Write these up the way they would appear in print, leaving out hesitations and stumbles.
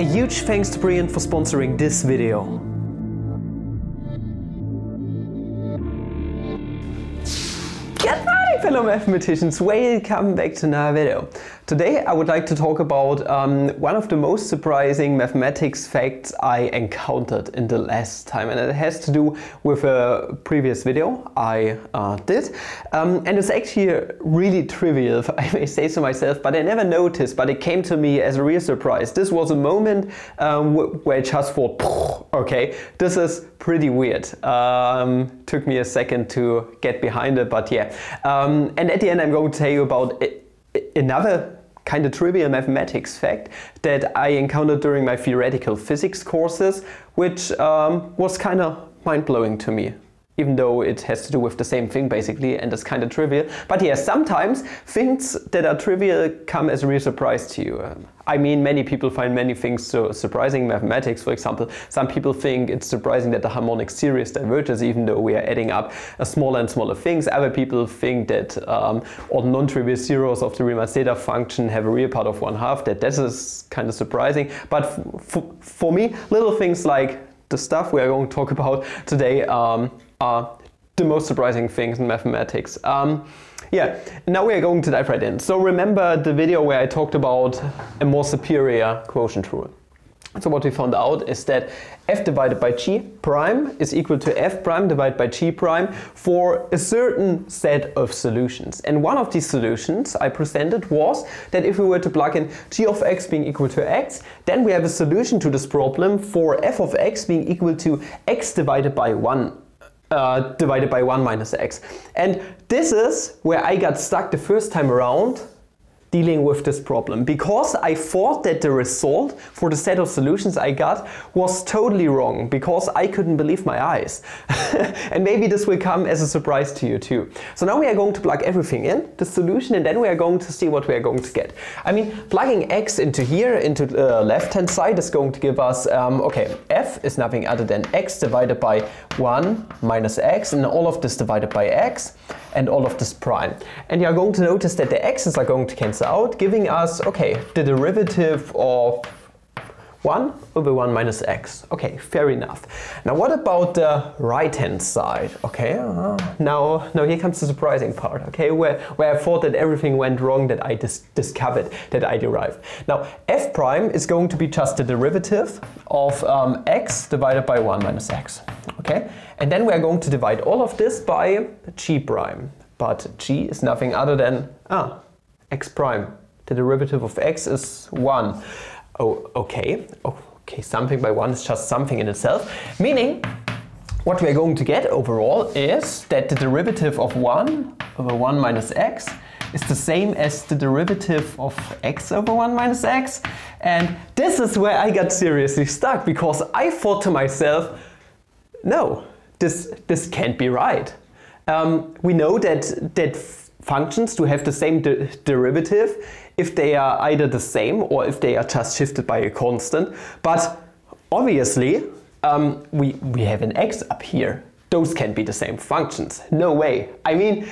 A huge thanks to Brilliant for sponsoring this video. Hello mathematicians, welcome back to another video. Today I would like to talk about one of the most surprising mathematics facts I encountered in the last time, and it has to do with a previous video I did. And it's actually really trivial, if I may say so myself, but I never noticed, but it came to me as a real surprise. This was a moment where I just thought, okay, this is pretty weird. Took me a second to get behind it, but yeah. And at the end I'm going to tell you about another kind of trivial mathematics fact that I encountered during my theoretical physics courses, which was kind of mind-blowing to me, even though it has to do with the same thing basically, and it's kind of trivial. But yeah, sometimes things that are trivial come as a real surprise to you. I mean, many people find many things so surprising. Mathematics, for example, some people think it's surprising that the harmonic series diverges, even though we are adding up smaller and smaller things. Other people think that all non-trivial zeros of the Riemann zeta function have a real part of 1/2. That is kind of surprising. But for me, little things like the stuff we are going to talk about today are the most surprising things in mathematics. Yeah, now we are going to dive right in. So remember the video where I talked about a more superior quotient rule. So what we found out is that f divided by g prime is equal to f prime divided by g prime for a certain set of solutions. And one of these solutions I presented was that if we were to plug in g of x being equal to x, then we have a solution to this problem for f of x being equal to x divided by 1 minus x. And this is where I got stuck the first time around dealing with this problem, because I thought that the result for the set of solutions I got was totally wrong, because I couldn't believe my eyes. And maybe this will come as a surprise to you too. So now we are going to plug everything in, the solution, and then we are going to see what we are going to get. I mean, plugging x into here, into the left-hand side, is going to give us, okay, f is nothing other than x divided by 1 minus x, and all of this divided by x, and all of this prime. And you are going to notice that the x's are going to cancel out, giving us, okay, the derivative of 1 over 1 minus x. Okay, fair enough. Now what about the right hand side? Okay, now here comes the surprising part, okay, where I thought that everything went wrong that I discovered, that I derived. Now f prime is going to be just the derivative of x divided by 1 minus x, okay? And then we are going to divide all of this by g prime, but g is nothing other than, x prime. The derivative of x is 1. Oh, okay. Okay, something by 1 is just something in itself. Meaning, what we are going to get overall is that the derivative of 1 over 1 minus x is the same as the derivative of x over 1 minus x. And this is where I got seriously stuck, because I thought to myself, no, this can't be right. We know that functions to have the same derivative if they are either the same or if they are just shifted by a constant. But obviously, we have an x up here. Those can't be the same functions. No way. I mean,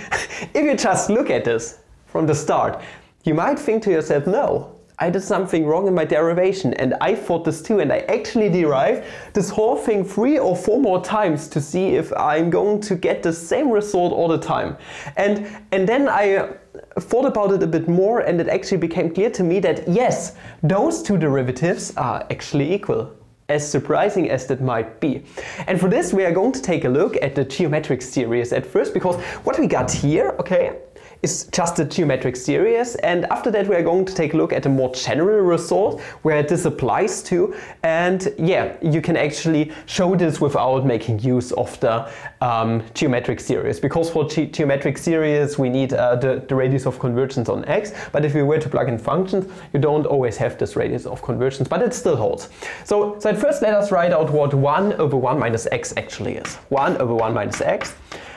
if you just look at this from the start, you might think to yourself, no, I did something wrong in my derivation, and I thought this too, and I actually derived this whole thing 3 or 4 more times to see if I'm going to get the same result all the time. And then I thought about it a bit more, and it actually became clear to me that yes, those two derivatives are actually equal, as surprising as that might be. And for this we are going to take a look at the geometric series at first, because what we got here, okay, is just a geometric series, and after that we are going to take a look at a more general result where this applies to, and yeah, you can actually show this without making use of the geometric series, because for geometric series we need the radius of convergence on x, but if we were to plug in functions you don't always have this radius of convergence, but it still holds. So at first let us write out what 1 over 1 minus x actually is. 1 over 1 minus x.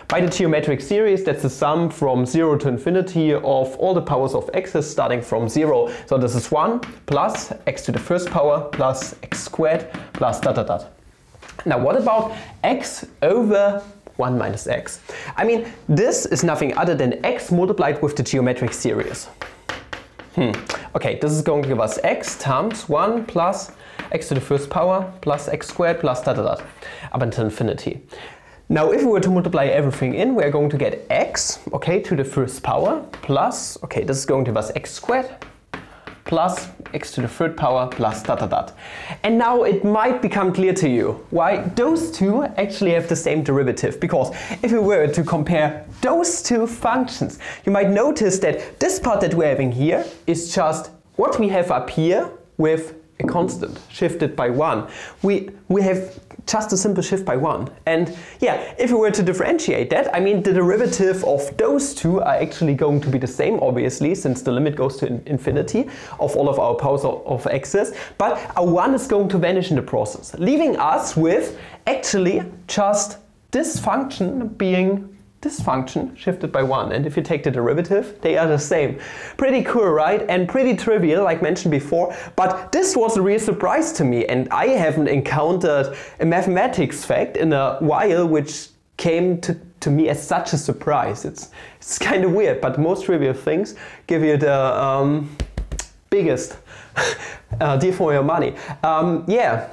By the geometric series, that's the sum from 0 to infinity of all the powers of x's starting from 0. So this is 1 plus x to the first power plus x squared plus dot dot dot. Now what about x over 1 minus x? I mean, this is nothing other than x multiplied with the geometric series. Okay, this is going to give us x times 1 plus x to the first power plus x squared plus dot dot dot up until infinity. Now if we were to multiply everything in, we are going to get x, okay, to the first power plus, okay, this is going to give us x squared plus x to the third power plus dot dot dot. And now it might become clear to you why those two actually have the same derivative, because if we were to compare those two functions, you might notice that this part that we're having here is just what we have up here with a constant shifted by 1. We have just a simple shift by 1. And yeah, if we were to differentiate that, I mean the derivative of those two are actually going to be the same, obviously, since the limit goes to infinity of all of our powers of x's, but our 1 is going to vanish in the process, leaving us with actually just this function being this function shifted by 1, and if you take the derivative, they are the same. Pretty cool, right? And pretty trivial, like mentioned before, but this was a real surprise to me, and I haven't encountered a mathematics fact in a while which came to me as such a surprise. It's kind of weird, but most trivial things give you the biggest deal for your money. Yeah,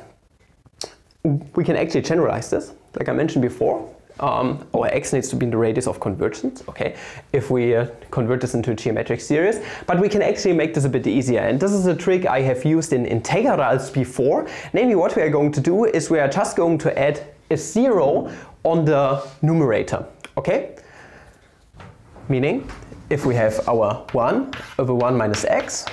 we can actually generalize this, like I mentioned before. Our x needs to be in the radius of convergence, okay, if we convert this into a geometric series, but we can actually make this a bit easier, and this is a trick I have used in integrals before. Namely, what we are going to do is we are just going to add a 0 on the numerator, okay, meaning if we have our 1 over 1 minus x,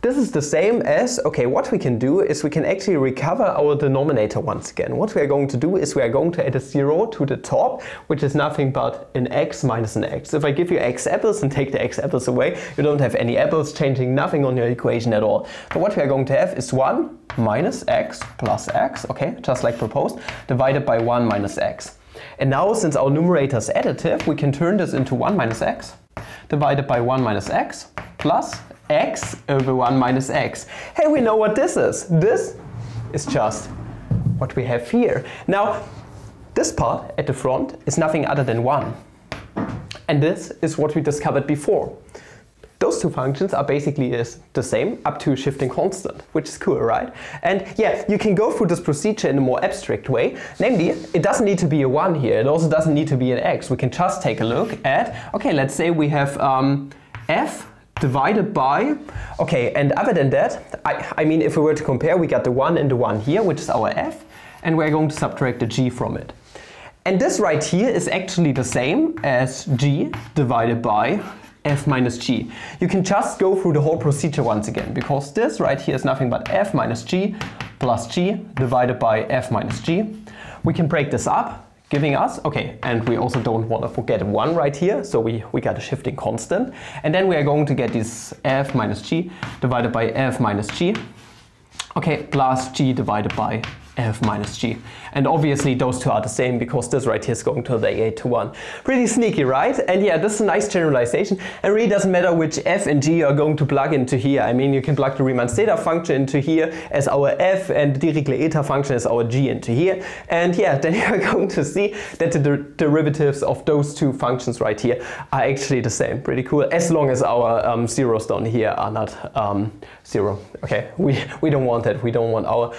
this is the same as, okay, what we can do is we can actually recover our denominator once again. What we are going to do is we are going to add a 0 to the top, which is nothing but an x minus an x. If I give you x apples and take the x apples away, you don't have any apples, changing nothing on your equation at all. So what we are going to have is 1 minus x plus x, okay, just like proposed, divided by 1 minus x. And now, since our numerator is additive, we can turn this into 1 minus x divided by 1 minus x plus x over 1 minus x. Hey, we know what this is. This is just what we have here. Now, this part at the front is nothing other than 1. And this is what we discovered before. Those two functions are basically the same up to a shifting constant, which is cool, right? And yeah, you can go through this procedure in a more abstract way. Namely, it doesn't need to be a 1 here. It also doesn't need to be an x. We can just take a look at, okay, let's say we have f divided by, okay, and other than that, I mean, if we were to compare, we got the 1 and the 1 here, which is our f, and we're going to subtract the g from it. And this right here is actually the same as g divided by f minus g. You can just go through the whole procedure once again, because this right here is nothing but f minus g plus g divided by f minus g. We can break this up, giving us, okay, and we also don't want to forget 1 right here, so we got a shifting constant. And then we are going to get this f minus g divided by f minus g, okay, plus g divided by f minus g. And obviously those two are the same, because this right here is going to negate to 1. Pretty sneaky, right? And yeah, this is a nice generalization. It really doesn't matter which f and g are going to plug into here. I mean, you can plug the Riemann zeta function into here as our f, and the Dirichlet eta function as our g into here. And yeah, then you're going to see that the derivatives of those two functions right here are actually the same. Pretty cool, as long as our zeros down here are not 0. Okay, we don't want that. We don't want our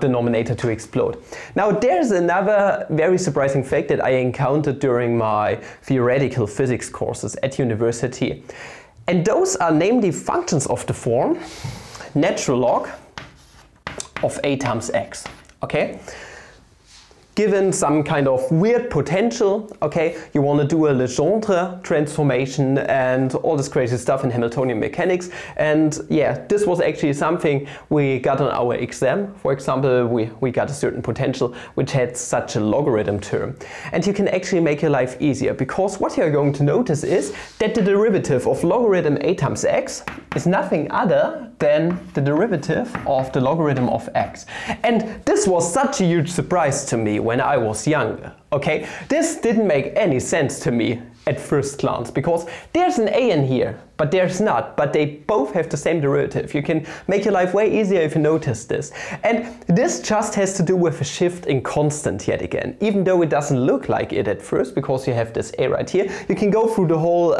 denominator to explode. Now, there's another very surprising fact that I encountered during my theoretical physics courses at university. And those are namely functions of the form natural log of a times x, okay? Given some kind of weird potential, okay, you want to do a Legendre transformation and all this crazy stuff in Hamiltonian mechanics. And yeah, this was actually something we got on our exam. For example, we got a certain potential which had such a logarithm term. And you can actually make your life easier, because what you're going to notice is that the derivative of logarithm a times x is nothing other than the derivative of the logarithm of x. And this was such a huge surprise to me when I was younger, okay? This didn't make any sense to me at first glance, because there's an a in here, but there's not, but they both have the same derivative. You can make your life way easier if you notice this. And this just has to do with a shift in constant yet again, even though it doesn't look like it at first, because you have this a right here. You can go through the whole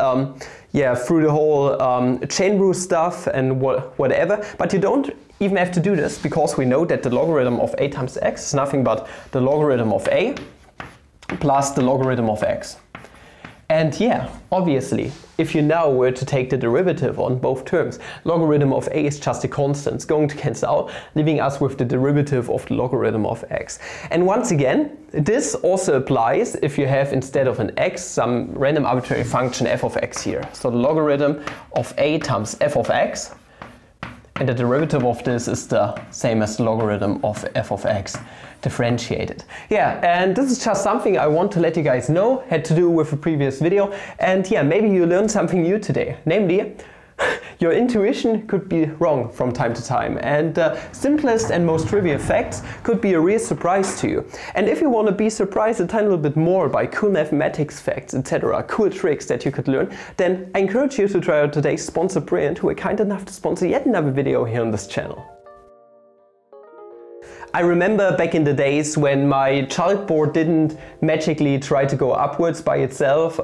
chain rule stuff and whatever, but you don't even have to do this, because we know that the logarithm of a times x is nothing but the logarithm of a plus the logarithm of x. And yeah, obviously, if you now were to take the derivative on both terms, logarithm of a is just a constant. It's going to cancel out, leaving us with the derivative of the logarithm of x. And once again, this also applies if you have, instead of an x, some random arbitrary function f of x here. So the logarithm of a times f of x, and the derivative of this is the same as the logarithm of f of x differentiated. Yeah, and this is just something I want to let you guys know, had to do with a previous video. And yeah, maybe you learned something new today. Namely, your intuition could be wrong from time to time, and the simplest and most trivial facts could be a real surprise to you. And if you want to be surprised a tiny little bit more by cool mathematics facts, etc., cool tricks that you could learn, then I encourage you to try out today's sponsor Brilliant, who are kind enough to sponsor yet another video here on this channel. I remember back in the days when my chalkboard didn't magically try to go upwards by itself,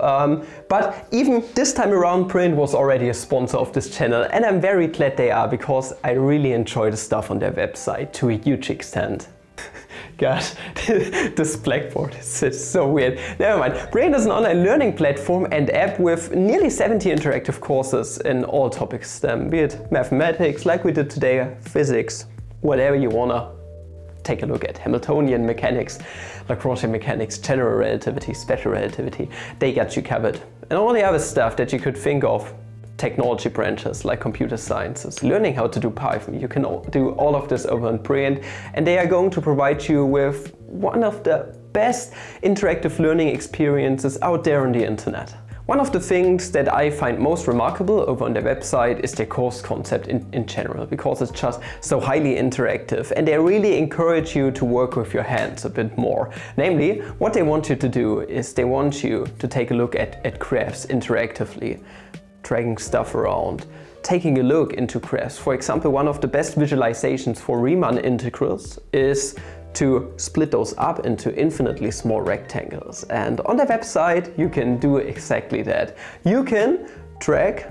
but even this time around Brilliant was already a sponsor of this channel, and I'm very glad they are, because I really enjoy the stuff on their website to a huge extent. Gosh, this blackboard is so weird. Never mind. Brilliant is an online learning platform and app with nearly 70 interactive courses in all topics, be it mathematics like we did today, physics, whatever you wanna. Take a look at Hamiltonian mechanics, Lagrangian mechanics, general relativity, special relativity. They got you covered. And all the other stuff that you could think of, technology branches like computer sciences, learning how to do Python. You can do all of this over on Brilliant, and they are going to provide you with one of the best interactive learning experiences out there on the internet. One of the things that I find most remarkable over on their website is their course concept in general, because it's just so highly interactive, and they really encourage you to work with your hands a bit more. Namely, what they want you to do is they want you to take a look at graphs interactively, dragging stuff around, taking a look into graphs. For example, one of the best visualizations for Riemann integrals is to split those up into infinitely small rectangles. And on their website, you can do exactly that. You can drag,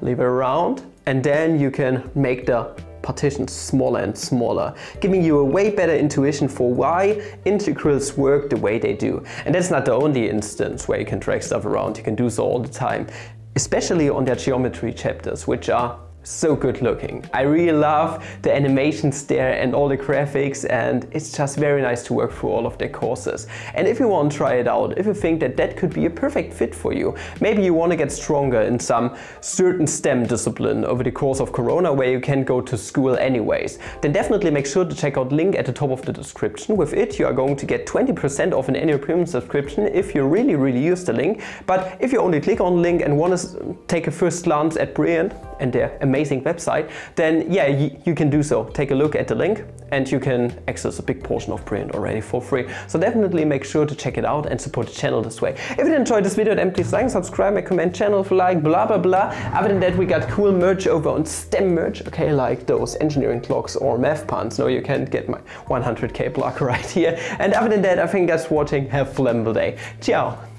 leave it around, and then you can make the partitions smaller and smaller, giving you a way better intuition for why integrals work the way they do. And that's not the only instance where you can drag stuff around. You can do so all the time, especially on their geometry chapters, which are so good looking. I really love the animations there and all the graphics, and it's just very nice to work through all of their courses. And if you want to try it out, if you think that that could be a perfect fit for you, maybe you want to get stronger in some certain STEM discipline over the course of Corona where you can't go to school anyways, then definitely make sure to check out link at the top of the description. With it, you are going to get 20% off an annual premium subscription if you really, really use the link. But if you only click on the link and want to take a first glance at Brilliant and their amazing website, then yeah, you can do so. Take a look at the link and you can access a big portion of Brilliant already for free. So definitely make sure to check it out and support the channel this way. If you enjoyed this video, then please like, subscribe, and comment channel if you like, blah, blah, blah. Other than that, we got cool merch over on STEM merch. Okay, like those engineering clocks or math puns. No, you can't get my 100K block right here. And other than that, I think that's watching. Have a flammable day. Ciao.